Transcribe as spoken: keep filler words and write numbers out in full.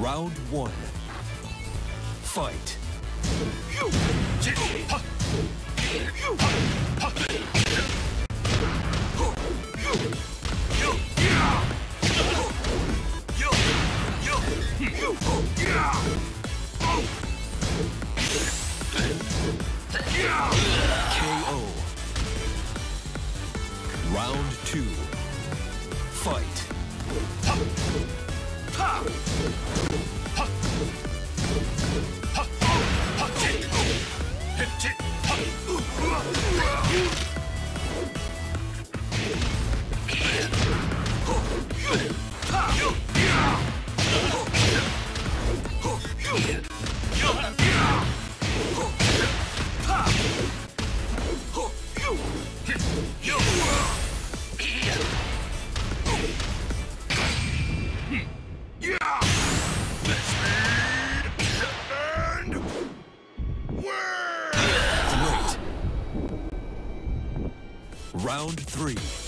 Round one. Fight. K O. Round two. Fight. Round three.